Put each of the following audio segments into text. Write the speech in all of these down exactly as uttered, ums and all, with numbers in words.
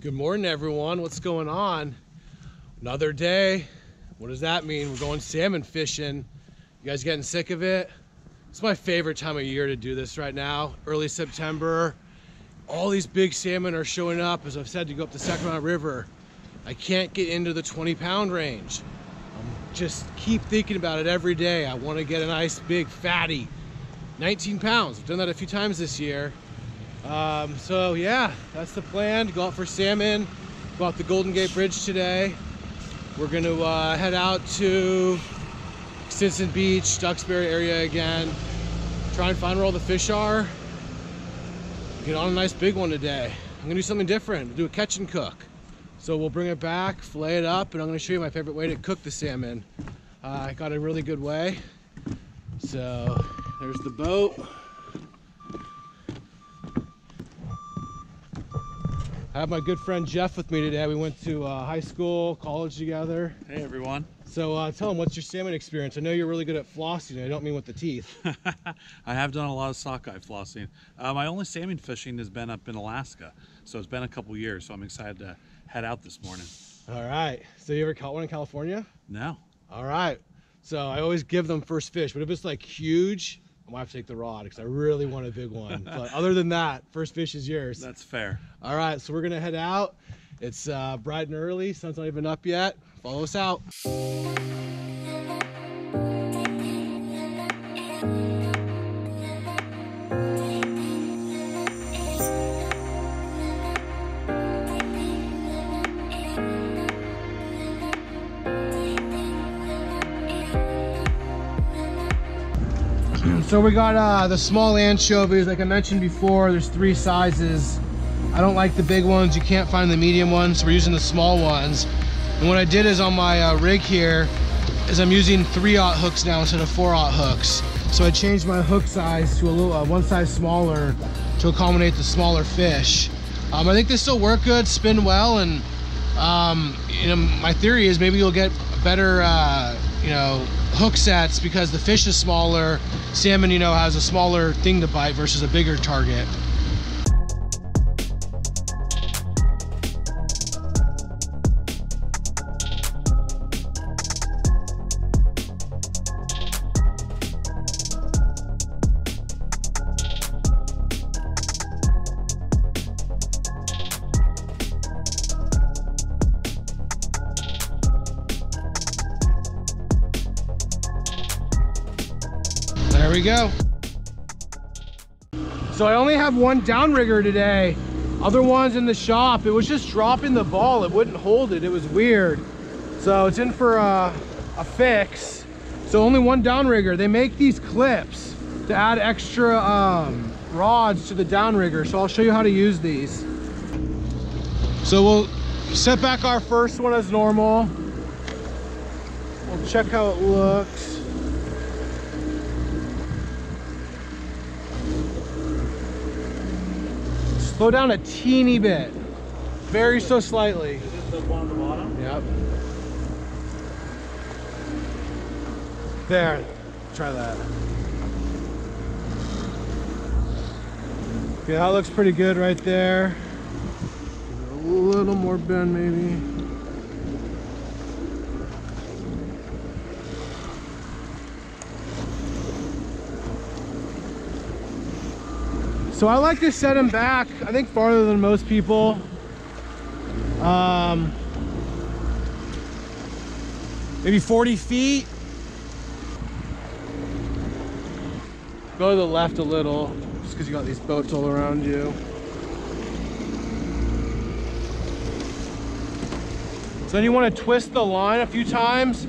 Good morning, everyone. What's going on? Another day. What does that mean? We're going salmon fishing. You guys getting sick of it? It's my favorite time of year to do this right now, early September. All these big salmon are showing up, as I've said, to go up the Sacramento River. I can't get into the twenty pound range. I'm just keep thinking about it every day. I want to get a nice big fatty, nineteen pounds. I've done that a few times this year. Um, so yeah, that's the plan, to go out for salmon, go out the Golden Gate Bridge today. We're going to uh, head out to Stinson Beach, Duxbury area again, try and find where all the fish are, get on a nice big one today. I'm going to do something different. We'll do a catch and cook. So we'll bring it back, fillet it up, and I'm going to show you my favorite way to cook the salmon. Uh, I got a really good way. So there's the boat. I have my good friend Jeff with me today. We went to uh, high school, college together. Hey, everyone. So uh, tell him, what's your salmon experience? I know you're really good at flossing. I don't mean with the teeth. I have done a lot of sockeye flossing. Uh, my only salmon fishing has been up in Alaska. So it's been a couple years. So I'm excited to head out this morning. All right. So you ever caught one in California? No. All right. So I always give them first fish. But if it's like huge, I might have to take the rod because I really want a big one. But other than that, first fish is yours. That's fair. All right, so we're gonna head out. It's uh, bright and early. Sun's not even up yet. Follow us out. So we got uh, the small anchovies. Like I mentioned before, there's three sizes. I don't like the big ones. You can't find the medium ones, so we're using the small ones. And what I did is on my uh, rig here is I'm using three aught hooks now instead of four aught hooks. So I changed my hook size to a little uh, one size smaller to accommodate the smaller fish. Um, I think they still work good, spin well, and um, you know, my theory is maybe you'll get better uh, you know, hook sets because the fish is smaller. Salmon, you know, has a smaller thing to bite versus a bigger target. There we go. So I only have one downrigger today. Other ones in the shop, it was just dropping the ball. It wouldn't hold it. It was weird. So it's in for a, a fix. So only one downrigger. They make these clips to add extra um, rods to the downrigger. So I'll show you how to use these. So we'll set back our first one as normal. We'll check how it looks. Slow down a teeny bit, very so slightly. Is it the one on the bottom? Yep. There, try that. Okay, that looks pretty good right there. Give it a little more bend maybe. So I like to set them back, I think, farther than most people. Um, maybe forty feet. Go to the left a little, just because you got these boats all around you. So then you want to twist the line a few times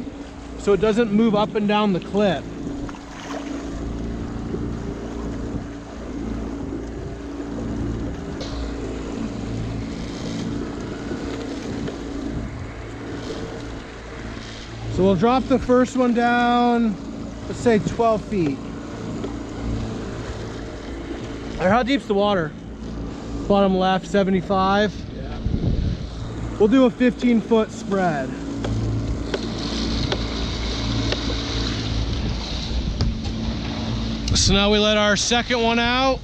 so it doesn't move up and down the clip. So we'll drop the first one down, let's say twelve feet. How deep's the water? Bottom left, seventy-five. Yeah. We'll do a fifteen foot spread. So now we let our second one out.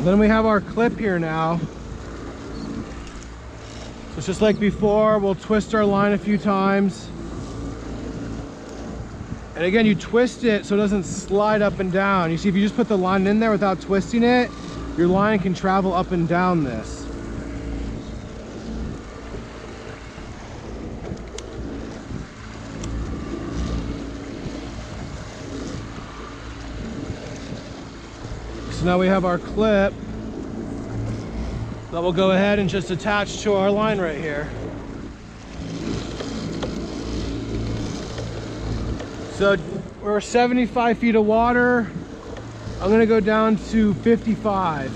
And then we have our clip here now. So it's just like before, we'll twist our line a few times. And again, you twist it so it doesn't slide up and down. You see, if you just put the line in there without twisting it, your line can travel up and down this. So now we have our clip that we'll go ahead and just attach to our line right here. So we're seventy-five feet of water. I'm going to go down to fifty-five.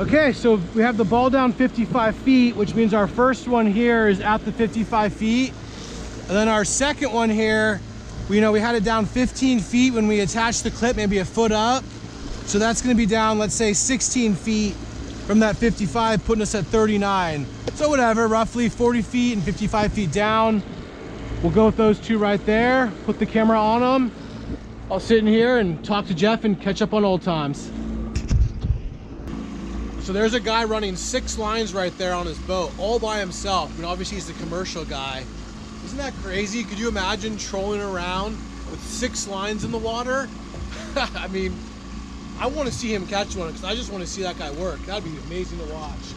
Okay, so we have the ball down fifty-five feet, which means our first one here is at the fifty-five feet. And then our second one here, we, you know, we had it down fifteen feet when we attached the clip, maybe a foot up. So that's going to be down, let's say, sixteen feet from that fifty-five, putting us at thirty-nine. So whatever, roughly forty feet and fifty-five feet down. We'll go with those two right there, put the camera on them. I'll sit in here and talk to Jeff and catch up on old times. So there's a guy running six lines right there on his boat, all by himself. I mean, obviously he's the commercial guy. Isn't that crazy? Could you imagine trolling around with six lines in the water? I mean, I want to see him catch one because I just want to see that guy work. That'd be amazing to watch.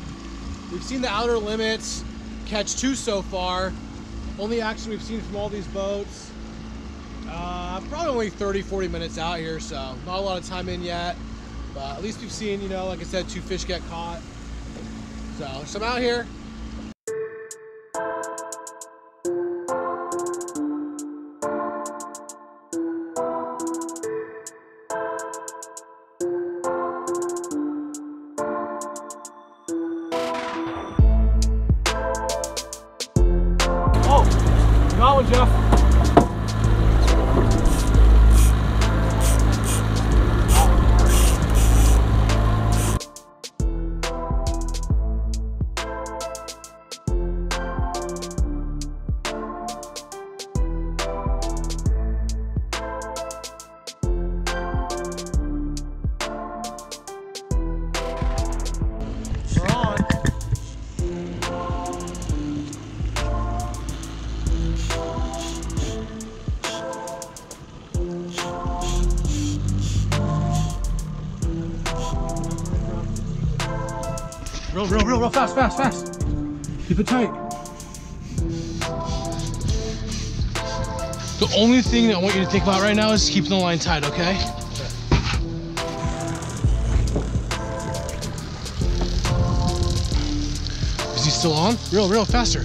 We've seen the Outer Limits catch two so far. Only action we've seen from all these boats. Uh, probably only thirty, forty minutes out here, so not a lot of time in yet. But at least we've seen, you know, like I said, two fish get caught. So, so I'm out here. Roll, roll, roll, roll, fast, fast, fast. Keep it tight. The only thing that I want you to think about right now is keeping the line tight, okay? Okay. Is he still on? Roll, roll, faster.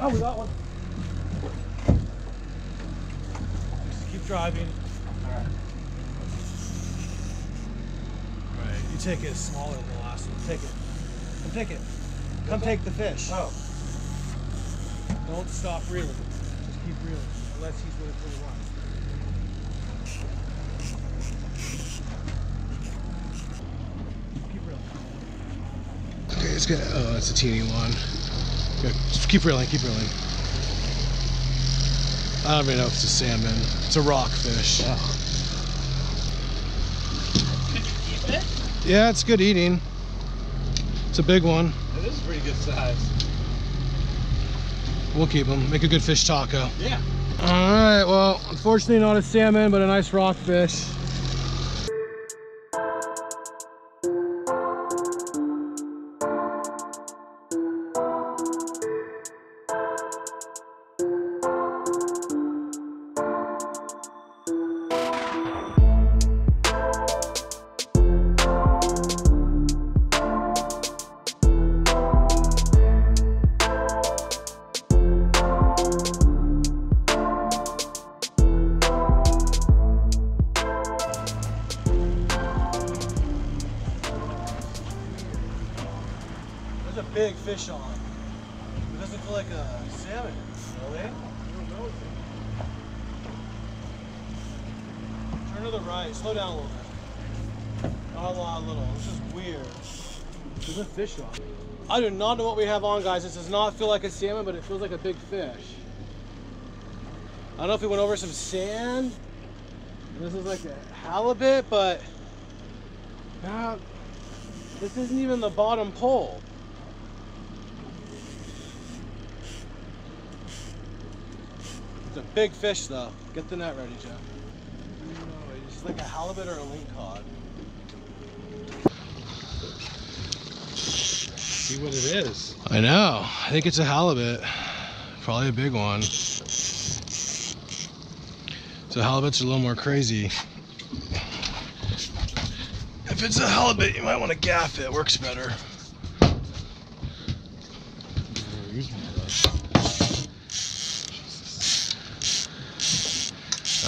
Oh, we got one. Just keep driving. All right. All right. You take it smaller than the last one. Take it. Come take it. Come take the fish. Oh. Don't stop reeling. Just keep reeling. Unless he's waiting for the line. Keep reeling. Okay, it's good. Oh, that's a teeny one. Good. Just keep reeling, keep reeling. I don't even know if it's a salmon. It's a rockfish. Wow. Could you keep it? Yeah, it's good eating. It's a big one. It is a pretty good size. We'll keep them. Make a good fish taco. Yeah. All right, well, unfortunately not a salmon, but a nice rockfish. a big fish on. It doesn't feel like a salmon, really. Turn to the right. Slow down a little bit. Not a lot, a little. This is weird. There's a fish on. I do not know what we have on, guys. This does not feel like a salmon, but it feels like a big fish. I don't know if we went over some sand. This is like a halibut, but now this isn't even the bottom pole. It's a big fish, though. Get the net ready, Jeff. It's like a halibut or a lingcod. See what it is. I know. I think it's a halibut. Probably a big one. So halibuts are a little more crazy. If it's a halibut, you might want to gaff it. It works better.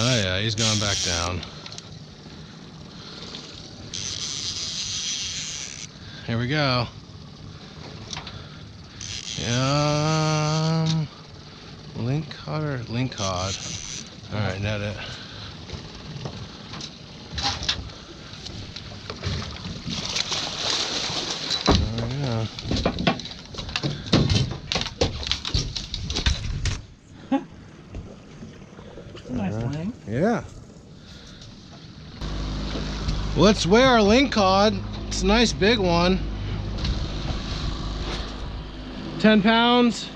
Oh yeah, he's going back down. Here we go. Um, lingcod or lingcod? All right, net it. There we go. That's a nice uh, link. Yeah. Let's weigh our lingcod. It's a nice big one. Ten pounds.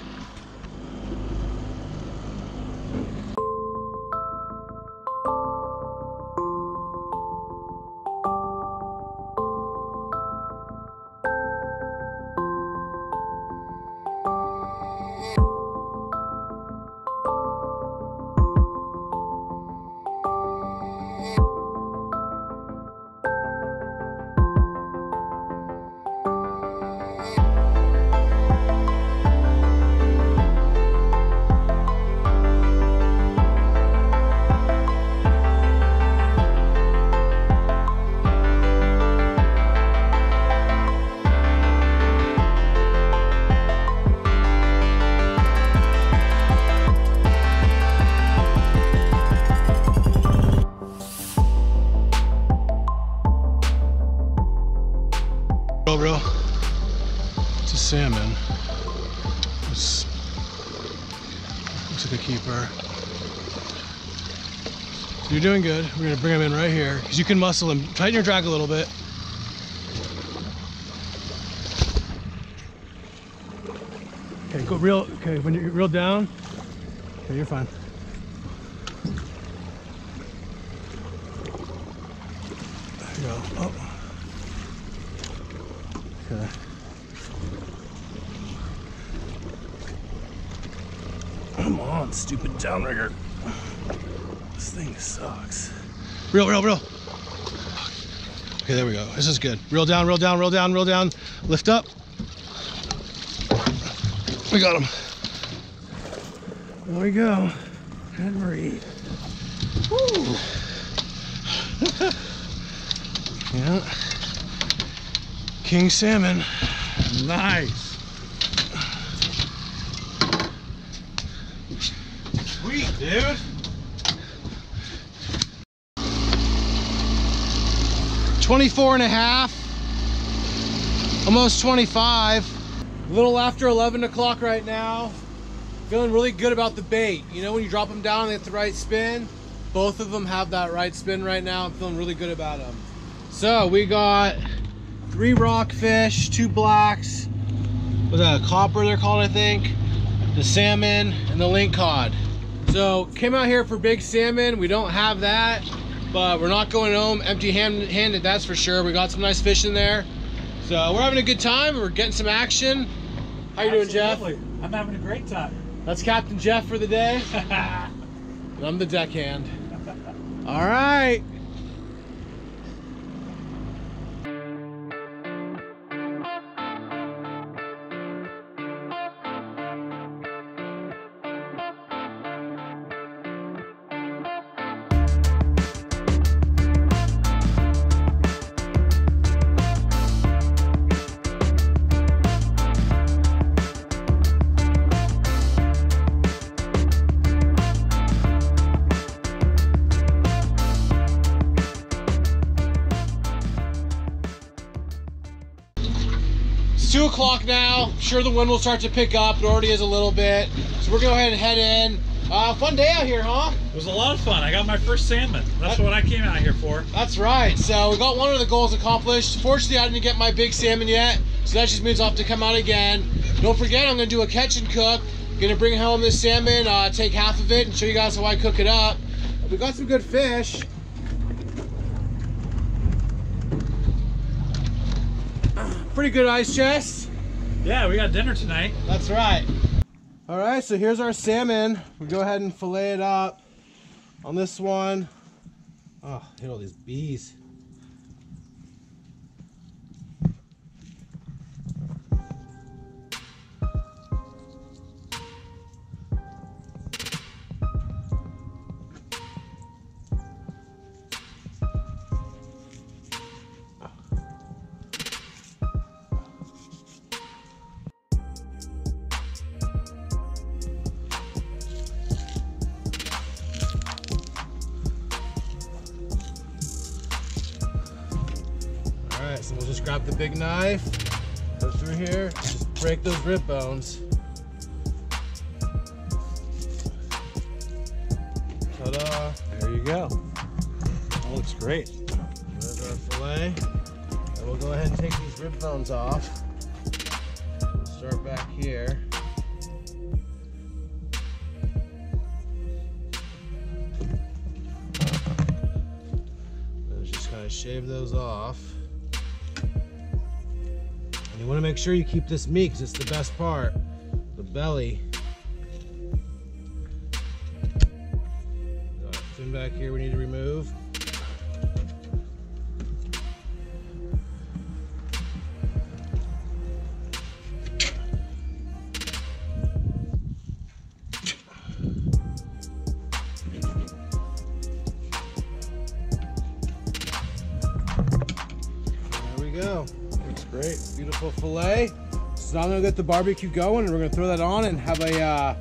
Bro, it's a salmon. It's, looks like a keeper. So you're doing good. We're gonna bring him in right here because you can muscle him. Tighten your drag a little bit. Okay, go reel. Okay, when you reel down. Okay, you're fine. There you go. Oh. Okay. Come on, stupid downrigger. This thing sucks. Reel, reel, reel. Okay, there we go. This is good. Reel down, reel down, reel down, reel down. Lift up. We got him. There we go. Henry. Woo. Yeah. King salmon. Nice. Sweet, dude. twenty-four and a half. Almost twenty-five. A little after eleven o'clock right now. Feeling really good about the bait. You know, when you drop them down, they get the right spin. Both of them have that right spin right now. I'm feeling really good about them. So we got three rockfish, two blacks, with a copper they're called, I think, the salmon, and the lingcod. So came out here for big salmon. We don't have that, but we're not going home empty-handed, that's for sure. We got some nice fish in there. So we're having a good time. We're getting some action. How you doing, Jeff? I'm having a great time. That's Captain Jeff for the day. And I'm the deckhand. All right. two o'clock now. I'm sure the wind will start to pick up. It already is a little bit. So we're gonna go ahead and head in. Uh, fun day out here, huh? It was a lot of fun. I got my first salmon. That's that, what I came out here for. That's right. So we got one of the goals accomplished. Fortunately, I didn't get my big salmon yet. So that just means I'll have to come out again. Don't forget, I'm gonna do a catch and cook. I'm gonna bring home this salmon, uh, take half of it and show you guys how I cook it up. We got some good fish. Pretty good ice chest. Yeah, we got dinner tonight. That's right. All right, so here's our salmon. We'll go ahead and fillet it up. On this one, oh, hit all these bees. So we'll just grab the big knife, go through here, and just break those rib bones. Ta-da! There you go. That looks great. There's our fillet. And we'll go ahead and take these rib bones off. We'll start back here. Let's just kind of shave those off. You want to make sure you keep this meat because it's the best part, the belly. Got fin back here we need to remove. There we go. Looks great, beautiful fillet. So now I'm gonna get the barbecue going and we're gonna throw that on and have a uh,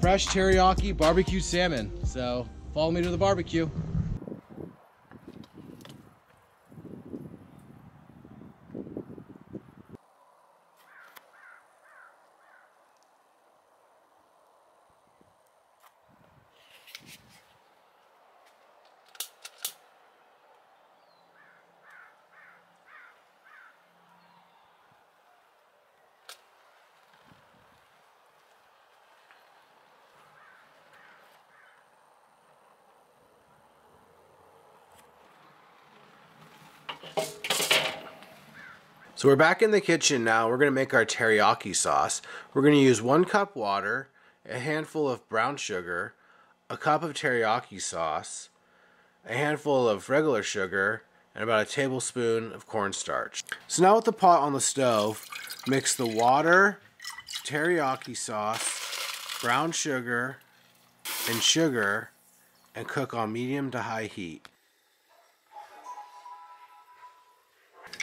fresh teriyaki barbecue salmon. So follow me to the barbecue. So we're back in the kitchen now. We're going to make our teriyaki sauce. We're going to use one cup water, a handful of brown sugar, a cup of teriyaki sauce, a handful of regular sugar, and about a tablespoon of cornstarch. So now with the pot on the stove, mix the water, teriyaki sauce, brown sugar, and sugar, and cook on medium to high heat.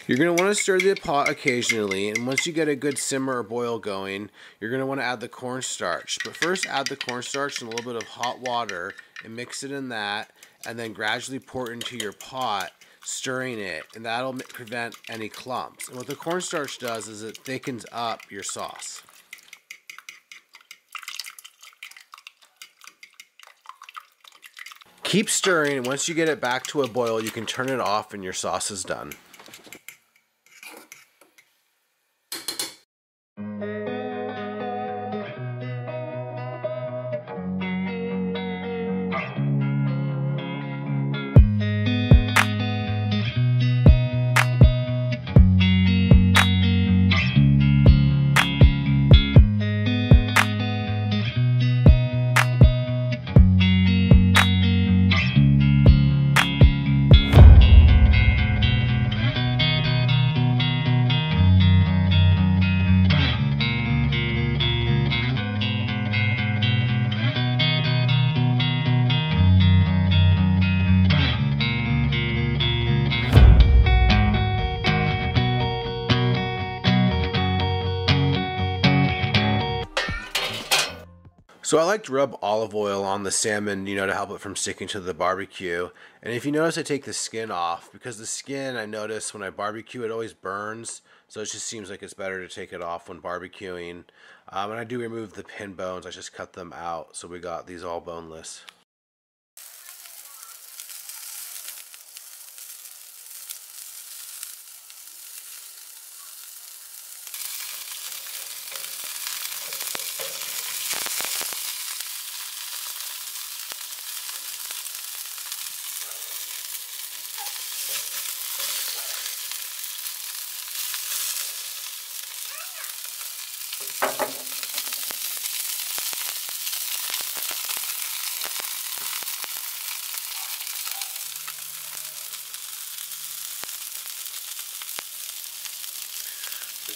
You're going to want to stir the pot occasionally, and once you get a good simmer or boil going, you're going to want to add the cornstarch. But first add the cornstarch and a little bit of hot water and mix it in that, and then gradually pour it into your pot, stirring it, and that'll prevent any clumps. And what the cornstarch does is it thickens up your sauce. Keep stirring, and once you get it back to a boil, you can turn it off and your sauce is done. So I like to rub olive oil on the salmon, you know, to help it from sticking to the barbecue. And if you notice, I take the skin off, because the skin, I notice when I barbecue, it always burns. So it just seems like it's better to take it off when barbecuing. Um, and I do remove the pin bones. I just cut them out. So we got these all boneless.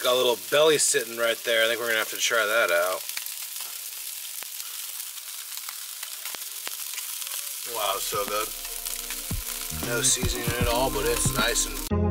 Got a little belly sitting right there. I think we're gonna have to try that out. Wow, so good. No seasoning at all, but it's nice and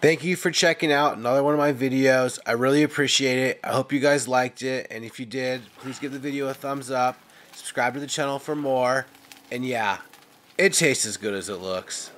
Thank you for checking out another one of my videos. I really appreciate it. I hope you guys liked it. And if you did, please give the video a thumbs up. Subscribe to the channel for more. And yeah, it tastes as good as it looks.